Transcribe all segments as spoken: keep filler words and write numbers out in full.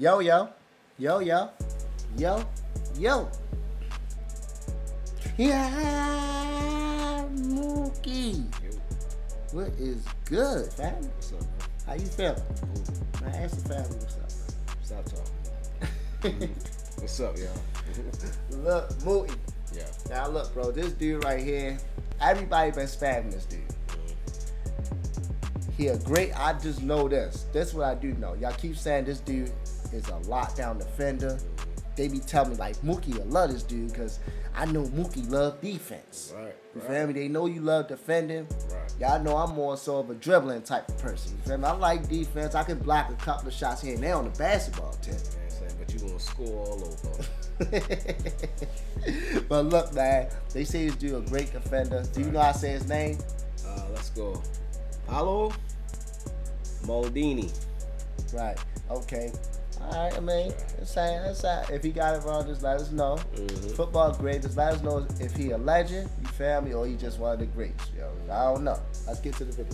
Yo, yo. Yo, yo. Yo, yo. Yeah, Mookie. Yo. What is good, family? What's up, man? How you feeling? Now ask the family what's up, man. Stop talking. Mm-hmm. What's up, y'all? Look, Mookie. Yeah. Now look, bro, this dude right here, everybody been spamming this dude. He a great, I just know this. That's what I do know. Y'all keep saying this dude is a lockdown defender. They be telling me like, Mookie, I love this dude because I know Mookie love defense. Right. You right. feel me? They know you love defending. Right. Y'all know I'm more so of a dribbling type of person. You feel me? I like defense. I can block a couple of shots here and there on the basketball team. But you gonna score all over. But look, man, they say this dude a great defender. Do you right. know how I say his name? Uh, let's go. Paolo Maldini. Right. Okay. All right. I mean, that's right. That's right. If he got it wrong, just let us know. Mm-hmm. Football great. Just let us know if he a legend, you family, or he just one of the greats. Yo, I don't know. Let's get to the video.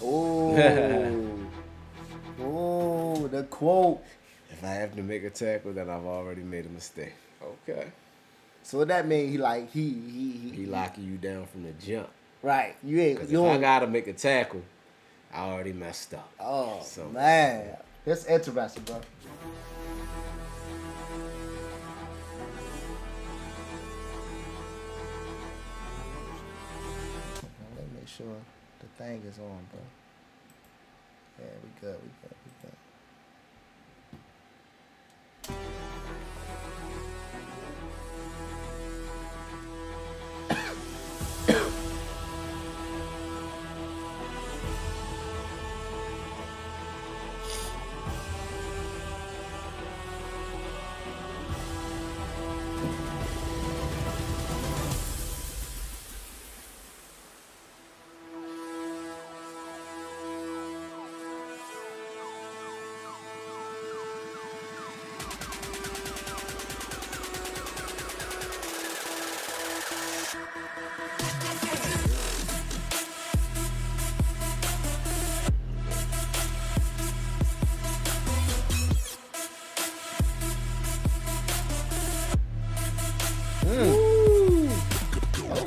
Oh, oh, the quote. If I have to make a tackle, then I've already made a mistake. Okay. So what that means, he like he he he, he locking you down from the jump. Right. You ain't. You if I gotta make a tackle, I already messed up. Oh so, man, that's interesting, bro. Sure, the thing is on, bro. Yeah, we good, we good, we good. Okay. Okay.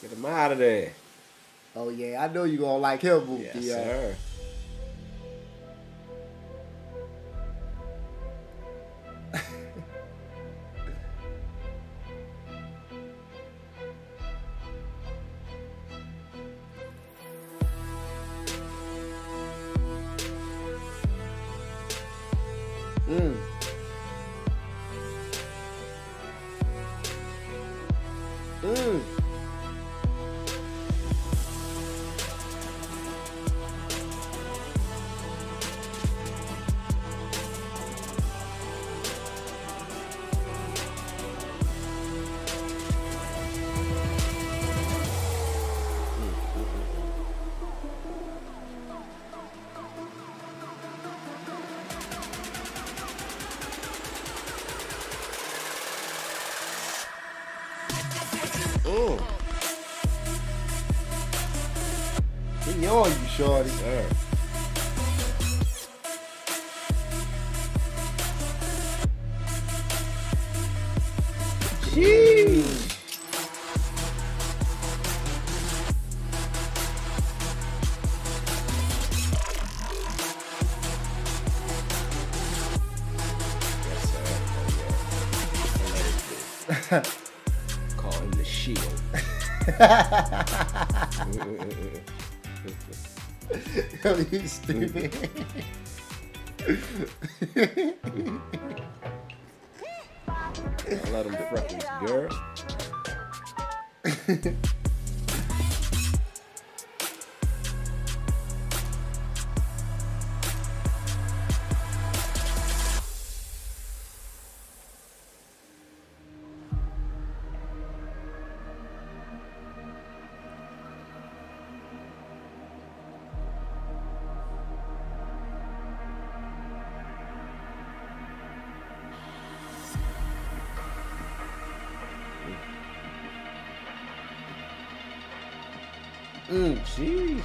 Get him out of there. Oh yeah, I know you're gonna like him, Mookie. Yes, sir. Mm. Mm. Oh, get me on, you shorty. Yeah. Jeez. Yes, sir. Okay. Shield. Yo, you stupid. I let him prep his girl. Mm, jeez.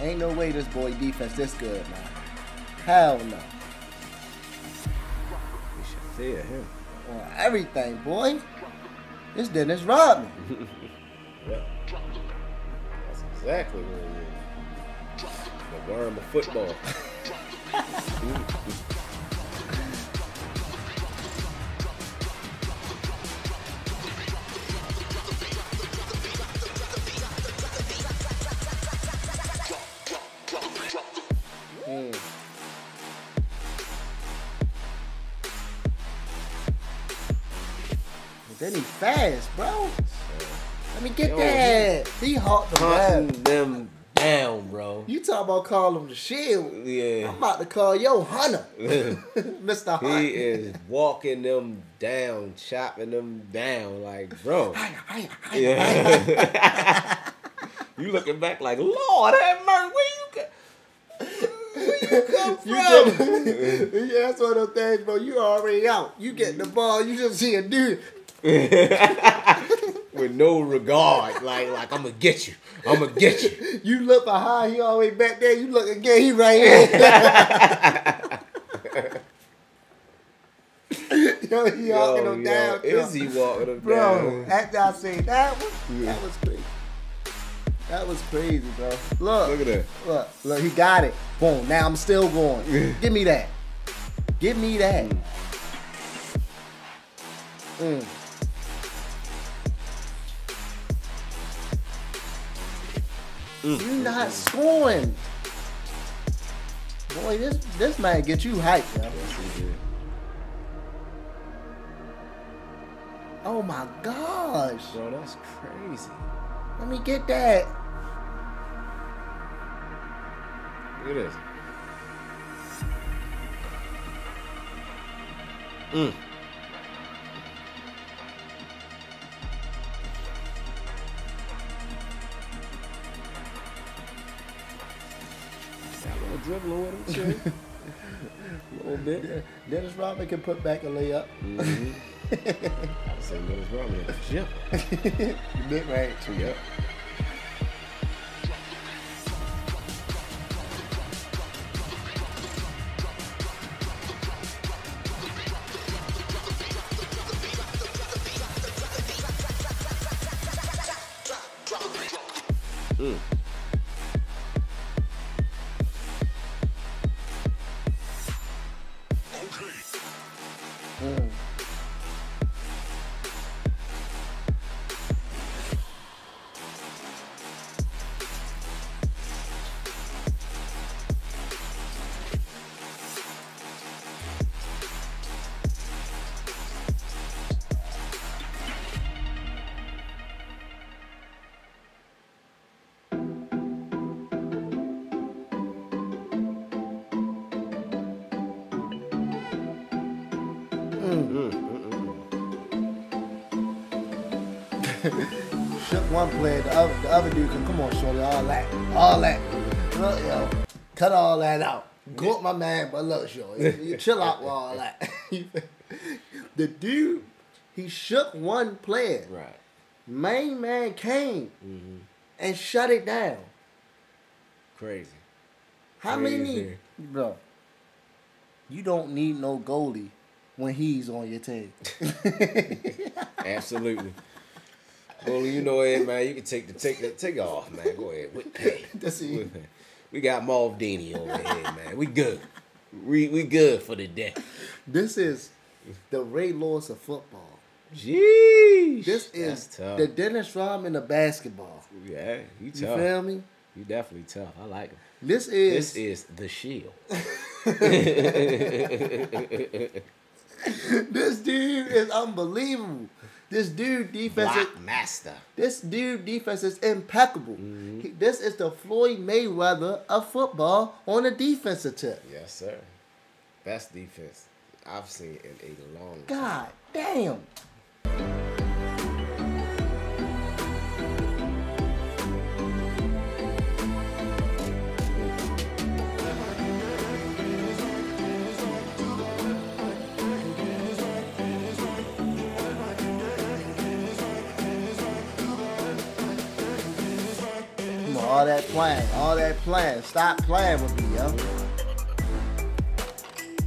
Ain't no way this boy defense this good, man. Hell no. You should fear him. On everything, boy. This Dennis Rodman. Yeah. That's exactly what it is. The worm of football. Then he fast, bro. Let me get yo, that. He hawked them, them down, bro. You talking about call him the shield? Yeah. I'm about to call yo Hunter, Mister Hunter. He is walking them down, chopping them down, like bro. Yeah. You looking back like Lord have mercy. Where you go? You come from? Yeah, that's one of those things, bro. You already out. You get the ball. You just see a dude with no regard. Like, like I'm gonna get you. I'm gonna get you. You look behind. He all the way back there. You look again. He right here. Yo, he yo, walking yo, him down. Is he walking him bro, down? Bro, after I seen that one, yeah. That was crazy. That was crazy, bro. Look. Look at that. Look. Look, he got it. Boom. Now I'm still going. Give me that. Give me that. Mm. Mm. You're not scoring. Boy, this this man get you hyped, bro. Yes, he did. Oh my gosh. Bro, that's crazy. Let me get that. Look at this. Mm. Got a little dribbling with him, too. A little bit. Dennis Rodman can put back a layup. Mm-hmm. I'd say Dennis Rodman. Yep. You did right. Yep. Mm. Mm. Mm. Mm, mm. Shook one player, the other, the other dude can come on, shorty, all that, all that. Look, yo, cut all that out. Go up my man, but look, shorty, you chill out with all that. The dude, he shook one player. Right. Main man came mm-hmm. and shut it down. Crazy. How Crazy. many, bro? You don't need no goalie when he's on your team. Absolutely. Well, you know it, man. You can take the take that take off, man. Go ahead. Hey, That's we, we got Maldini over here, man. We good. We we good for the day. This is the Ray Lewis of football. Jeez. This is tough. The Dennis Rodman of basketball. Yeah, you tough. You feel me? You definitely tough. I like him. This is This is the shield. This dude is unbelievable. This dude defense Black is master. This dude defense is impeccable. Mm-hmm. he, this is the Floyd Mayweather of football on a defensive tip. Yes, sir. Best defense I've seen in a long God time. God damn. all that playing, all that playing. Stop playing with me, yo. Look,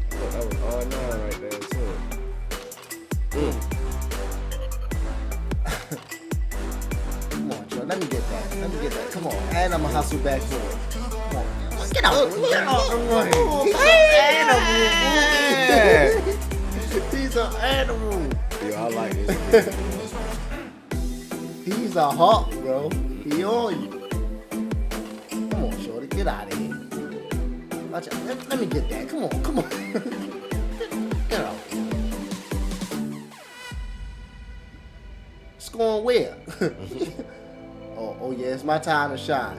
that was all nine right there, too. Mm. Come on, Joe, let me get that, let me get that, come on. And I'm gonna hustle back for it. Come on, get out, get out the way. He's an animal, man. He's an animal. Yo, I like this. He's a hawk, bro. He on you. Come on, shorty, get out of here. Watch out. Let, let me get that. Come on, come on. Get out. It's going where? oh, oh yeah, it's my time to shine.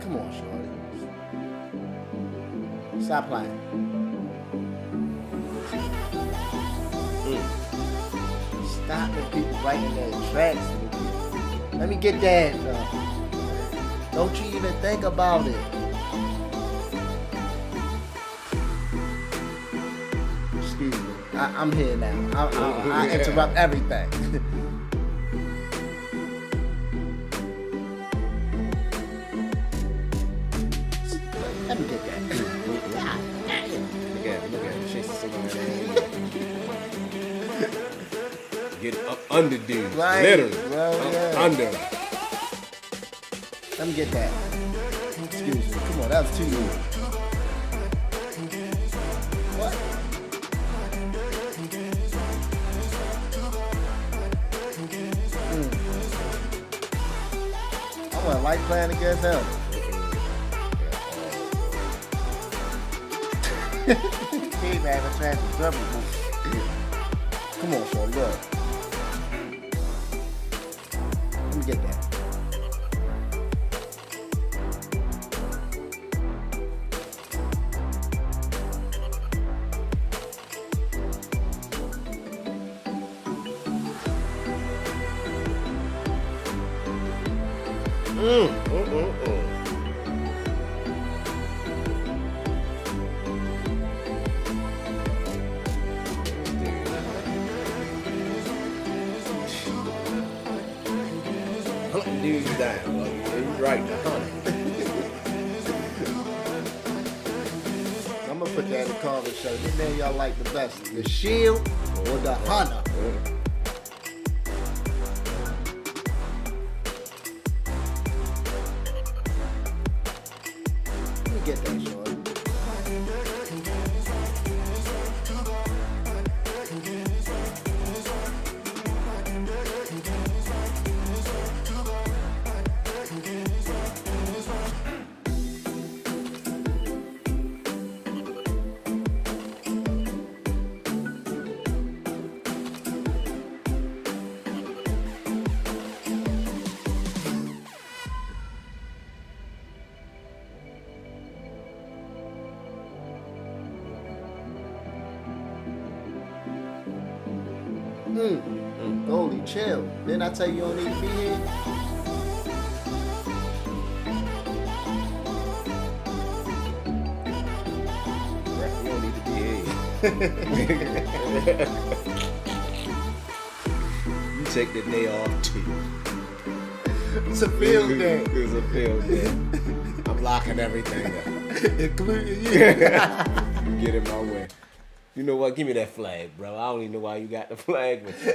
Come on, shorty. Stop playing. Mm. Stopping people right in their tracks. Let me get that. Bro. Don't you even think about it. Excuse me. I, I'm here now. I, I, I interrupt everything. Let me get that. Look at it. Look at it. She's singing. Get up under dude. Right. Literally. Well, yeah. Under. Let me get that. Excuse me. Come on, that was too easy. What? Mm. I want to like playing against him. Hey, man, I'm trying to double move. Come on, son, look. Get that. Mm. Oh, oh, oh. Dude down, like, he's right down. I'm gonna put that in the comment show. Which name y'all like the best? The Shield or the Hunter? Let me get that short. Mm. Mm. Holy chill. Then I tell you, you don't need to be here. Yeah, you don't need to be here. You take the day off too. It's a field day. It's a field day. I'm locking everything up, including you. Get in my way. You know what? Give me that flag, bro. I don't even know why you got the flag with you.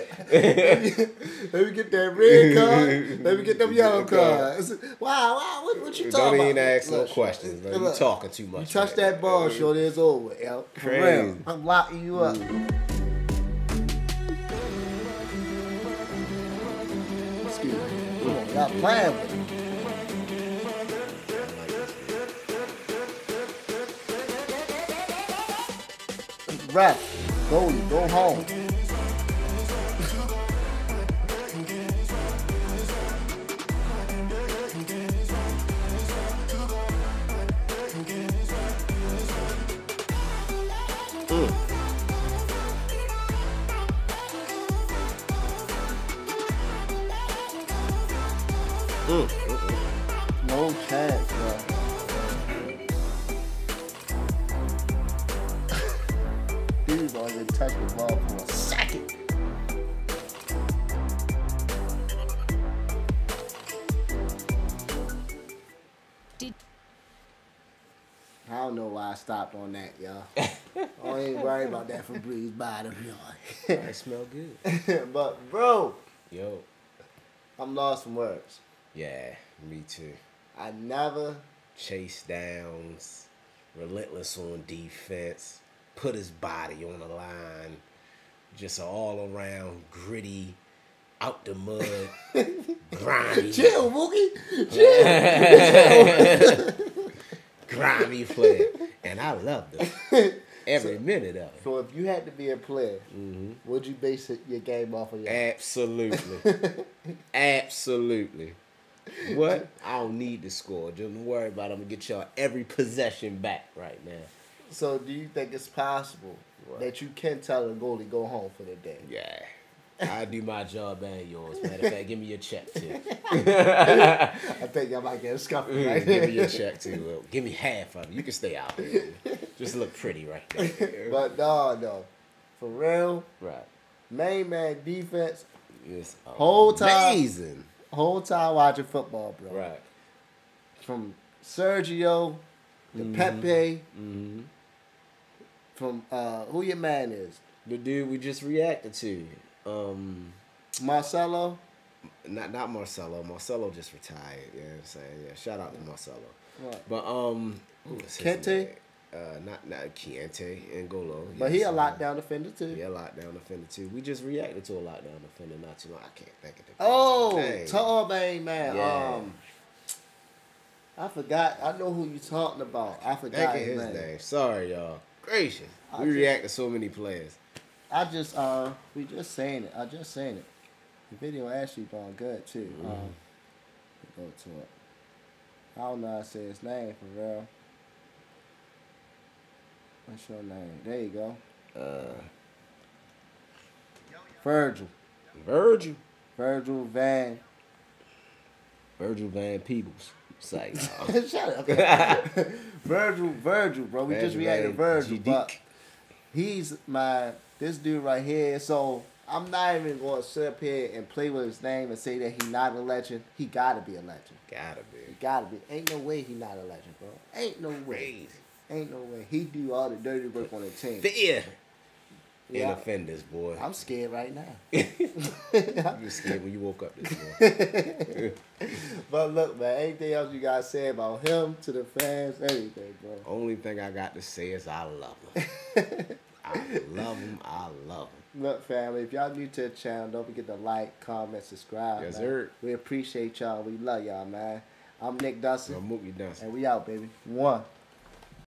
Let me get that red card. Let me get them yellow cards. Wow, wow. What, what you talking about? Don't even ask no questions, bro. You talking too much. You touch man. That ball, shorty, it's over, yo. For real. I'm locking you up. Excuse me. Come on, y'all playing with me. Rap, go, go home. mm. Mm. No chance, bro. In touch with ball for a second. I don't know why I stopped on that, y'all. I ain't worried about that Febreze bottom, y'all. It smell good. But, bro. Yo. I'm lost from words. Yeah, me too. I never. Chase downs. Relentless on defense. Put his body on the line. Just an all-around gritty, out the mud, grimy. Chill, Mookie. Chill. Chill. Grimy player. And I loved it. Every so, minute of it. So if you had to be a player, mm-hmm. would you base it, your game off of your Absolutely. Absolutely. What? I don't need to score. Just don't worry about it. I'm going to get y'all every possession back right now. So do you think it's possible what? that you can tell the goalie go home for the day? Yeah. I do my job and yours. Matter of fact, give me your check, too. I think I might get a scuffle right mm, Give me your check, too. Well, give me half of it. You can stay out there. Just look pretty right there. But, no, no. For real. Right. Main man defense. It's whole time. Amazing. Whole time watching football, bro. Right. From Sergio to mm-hmm. Pepe. Mm-hmm. From uh, who your man is. The dude we just reacted to. Um, Marcelo? Not not Marcelo. Marcelo just retired. You know what I'm saying? Yeah, shout out to Marcelo. Right. But, um... Ooh, Kante? Uh, not, not Kante. N'Golo. But yes, he a lockdown defender, too. He a lockdown defender, too. We just reacted to a lockdown defender not too long. I can't think of the... Oh! Tall man, man. Yeah. Um... I forgot. I know who you talking about. I forgot his, his name. name. Sorry, y'all. Gracious. I we just, react to so many players. I just, uh, we just saying it. I just saying it. The video actually gone good, too. Mm-hmm. um, go to it. I don't know how to say his name, for real. What's your name? There you go. Uh, Virgil. Virgil? Virgil Van. Virgil Van Peebles. It's like, oh. Shut up. Okay. Virgil, Virgil, bro. We Virgil just reacted to Virgil, G D. But he's my, this dude right here. So I'm not even going to sit up here and play with his name and say that he's not a legend. He got to be a legend. Got to be. He got to be. Ain't no way he not a legend, bro. Ain't no way. Ain't no way. He do all the dirty work on the team. Fear. Yeah. And offenders, boy. I'm scared right now. You scared when you woke up this morning. But look, man, anything else you got to say about him to the fans, anything, bro? Only thing I got to say is I love him. I love him. I love him. Look, family, if y'all new to the channel, don't forget to like, comment, subscribe. Yes, man. Sir. We appreciate y'all. We love y'all, man. I'm Nick Dunson. I'm Mookie Dunson. And we out, baby. One.